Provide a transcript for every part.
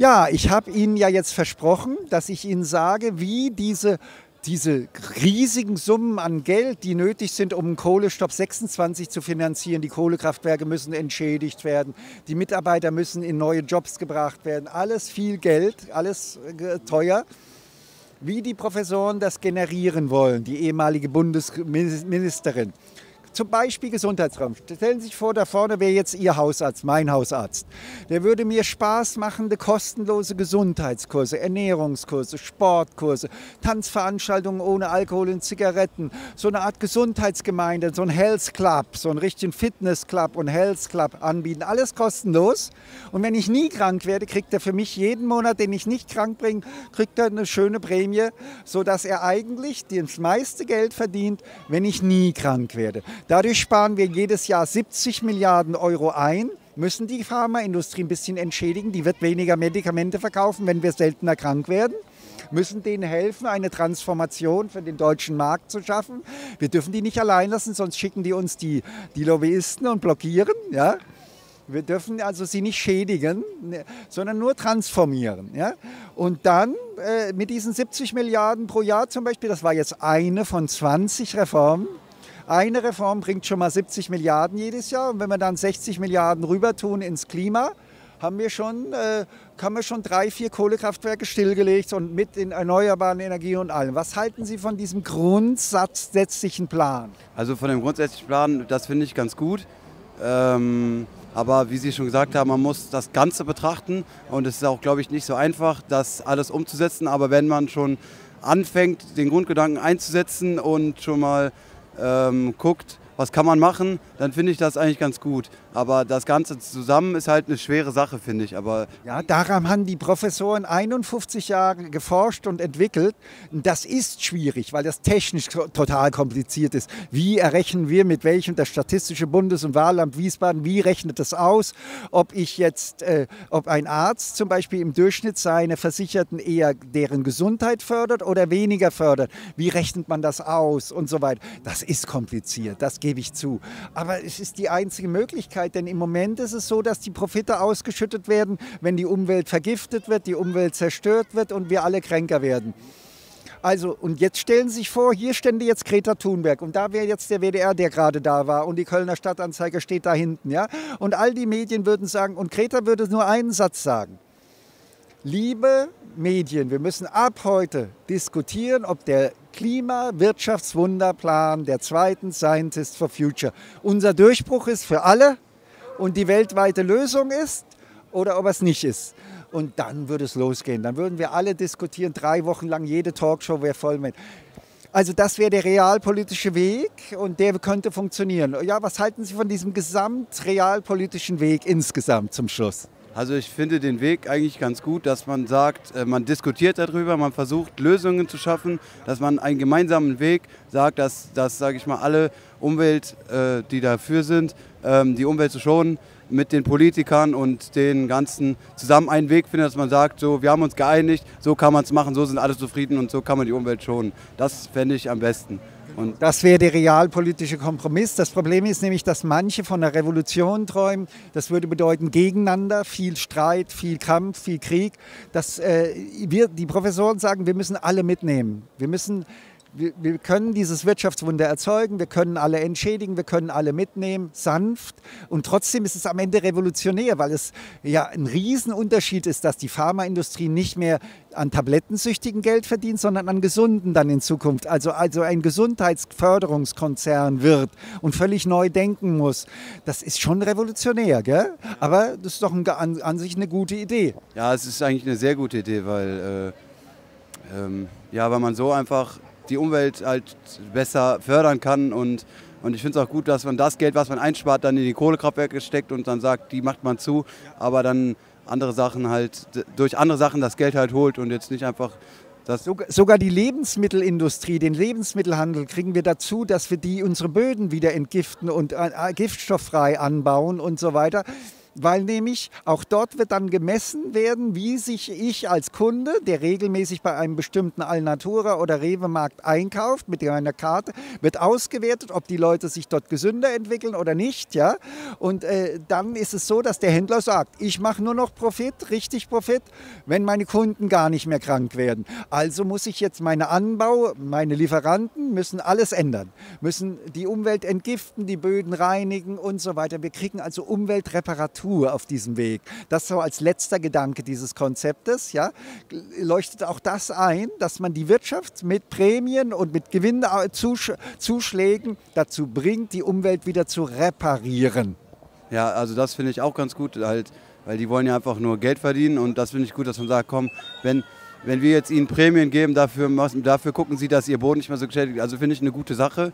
Ja, ich habe Ihnen ja jetzt versprochen, dass ich Ihnen sage, wie diese riesigen Summen an Geld, die nötig sind, um einen Kohlestopp 26 zu finanzieren. Die Kohlekraftwerke müssen entschädigt werden, die Mitarbeiter müssen in neue Jobs gebracht werden. Alles viel Geld, alles teuer. Wie die Professoren das generieren wollen, die ehemalige Bundesministerin. Zum Beispiel Gesundheitsraum. Stellen Sie sich vor, da vorne wäre jetzt Ihr Hausarzt, mein Hausarzt. Der würde mir spaßmachende, kostenlose Gesundheitskurse, Ernährungskurse, Sportkurse, Tanzveranstaltungen ohne Alkohol und Zigaretten, so eine Art Gesundheitsgemeinde, so ein Health Club, so einen richtigen Fitness Club und Health Club anbieten. Alles kostenlos. Und wenn ich nie krank werde, kriegt er für mich jeden Monat, den ich nicht krank bringe, kriegt er eine schöne Prämie, sodass er eigentlich das meiste Geld verdient, wenn ich nie krank werde. Dadurch sparen wir jedes Jahr 70 Milliarden Euro ein, müssen die Pharmaindustrie ein bisschen entschädigen, die wird weniger Medikamente verkaufen, wenn wir seltener krank werden, müssen denen helfen, eine Transformation für den deutschen Markt zu schaffen. Wir dürfen die nicht allein lassen, sonst schicken die uns die Lobbyisten und blockieren. Ja? Wir dürfen also sie nicht schädigen, sondern nur transformieren. Ja? Und dann mit diesen 70 Milliarden pro Jahr zum Beispiel, das war jetzt eine von 20 Reformen, eine Reform bringt schon mal 70 Milliarden jedes Jahr und wenn wir dann 60 Milliarden rüber tun ins Klima, haben wir schon 3, 4 Kohlekraftwerke stillgelegt und mit in erneuerbaren Energien und allem. Was halten Sie von diesem grundsätzlichen Plan? Also von dem grundsätzlichen Plan, das finde ich ganz gut. Aber wie Sie schon gesagt haben, man muss das Ganze betrachten und es ist auch, glaube ich, nicht so einfach, das alles umzusetzen. Aber wenn man schon anfängt, den Grundgedanken einzusetzen und schon mal guckt, was kann man machen, dann finde ich das eigentlich ganz gut. Aber das Ganze zusammen ist halt eine schwere Sache, finde ich. Aber ja, daran haben die Professoren 51 Jahre geforscht und entwickelt. Das ist schwierig, weil das technisch total kompliziert ist. Wie errechnen wir mit welchem? Das Statistische Bundes- und Wahlamt Wiesbaden, wie rechnet das aus? Ob ich jetzt, ob ein Arzt zum Beispiel im Durchschnitt seine Versicherten eher deren Gesundheit fördert oder weniger fördert? Wie rechnet man das aus und so weiter? Das ist kompliziert, das geht gebe ich zu. Aber es ist die einzige Möglichkeit, denn im Moment ist es so, dass die Profite ausgeschüttet werden, wenn die Umwelt vergiftet wird, die Umwelt zerstört wird und wir alle kränker werden. Also, und jetzt stellen Sie sich vor, hier stände jetzt Greta Thunberg und da wäre jetzt der WDR, der gerade da war und die Kölner Stadtanzeige steht da hinten, ja? Und all die Medien würden sagen, und Greta würde nur einen Satz sagen. Liebe Medien, wir müssen ab heute diskutieren, ob der Klima-Wirtschaftswunderplan der zweiten Scientists for Future unser Durchbruch ist für alle und die weltweite Lösung ist oder ob es nicht ist. Und dann würde es losgehen. Dann würden wir alle diskutieren, 3 Wochen lang, jede Talkshow wäre voll mit. Also das wäre der realpolitische Weg und der könnte funktionieren. Ja, was halten Sie von diesem gesamtrealpolitischen Weg insgesamt zum Schluss? Also ich finde den Weg eigentlich ganz gut, dass man sagt, man diskutiert darüber, man versucht Lösungen zu schaffen, dass man einen gemeinsamen Weg sagt, dass sage ich mal, alle Umwelt, die dafür sind, die Umwelt zu schonen, mit den Politikern und den ganzen zusammen einen Weg findet, dass man sagt, so, wir haben uns geeinigt, so kann man es machen, so sind alle zufrieden und so kann man die Umwelt schonen. Das fände ich am besten. Und das wäre der realpolitische Kompromiss. Das Problem ist nämlich, dass manche von einer Revolution träumen. Das würde bedeuten gegeneinander, viel Streit, viel Kampf, viel Krieg. Die Professoren sagen, wir müssen alle mitnehmen. Wir können dieses Wirtschaftswunder erzeugen, wir können alle entschädigen, wir können alle mitnehmen, sanft. Und trotzdem ist es am Ende revolutionär, weil es ja ein Riesenunterschied ist, dass die Pharmaindustrie nicht mehr an Tablettensüchtigen Geld verdient, sondern an Gesunden dann in Zukunft. Also ein Gesundheitsförderungskonzern wird und völlig neu denken muss. Das ist schon revolutionär, gell? Aber das ist doch an sich eine gute Idee. Ja, es ist eigentlich eine sehr gute Idee, weil, weil man so einfach die Umwelt halt besser fördern kann und ich finde es auch gut, dass man das Geld, was man einspart, dann in die Kohlekraftwerke steckt und dann sagt, die macht man zu, aber dann andere Sachen halt, durch andere Sachen das Geld halt holt und jetzt nicht einfach das. Sogar die Lebensmittelindustrie, den Lebensmittelhandel kriegen wir dazu, dass wir unsere Böden wieder entgiften und giftstofffrei anbauen und so weiter. weil nämlich auch dort wird dann gemessen werden, wie sich ich als Kunde, der regelmäßig bei einem bestimmten Alnatura oder Rewe-Markt einkauft, mit meiner Karte, wird ausgewertet, ob die Leute sich dort gesünder entwickeln oder nicht. Ja? Und dann ist es so, dass der Händler sagt, ich mache nur noch Profit, richtig Profit, wenn meine Kunden gar nicht mehr krank werden. Also muss ich jetzt meine Anbau, meine Lieferanten müssen alles ändern, müssen die Umwelt entgiften, die Böden reinigen und so weiter. Wir kriegen also Umweltreparatur auf diesem Weg. Das so als letzter Gedanke dieses Konzeptes, ja, leuchtet auch das ein, dass man die Wirtschaft mit Prämien und mit Gewinnzuschlägen dazu bringt, die Umwelt wieder zu reparieren. Ja, also das finde ich auch ganz gut, halt, weil die wollen ja einfach nur Geld verdienen und das finde ich gut, dass man sagt, komm, wenn wir jetzt ihnen Prämien geben, dafür gucken sie, dass ihr Boden nicht mehr so geschädigt wird. Also finde ich eine gute Sache.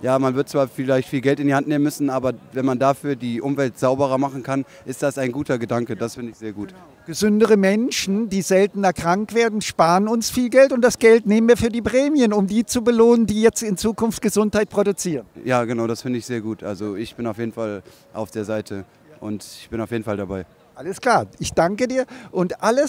Ja, man wird zwar vielleicht viel Geld in die Hand nehmen müssen, aber wenn man dafür die Umwelt sauberer machen kann, ist das ein guter Gedanke. Das finde ich sehr gut. Genau. Gesündere Menschen, die seltener krank werden, sparen uns viel Geld und das Geld nehmen wir für die Prämien, um die zu belohnen, die jetzt in Zukunft Gesundheit produzieren. Ja, genau, das finde ich sehr gut. Also ich bin auf jeden Fall auf der Seite und ich bin auf jeden Fall dabei. Alles klar, ich danke dir und alles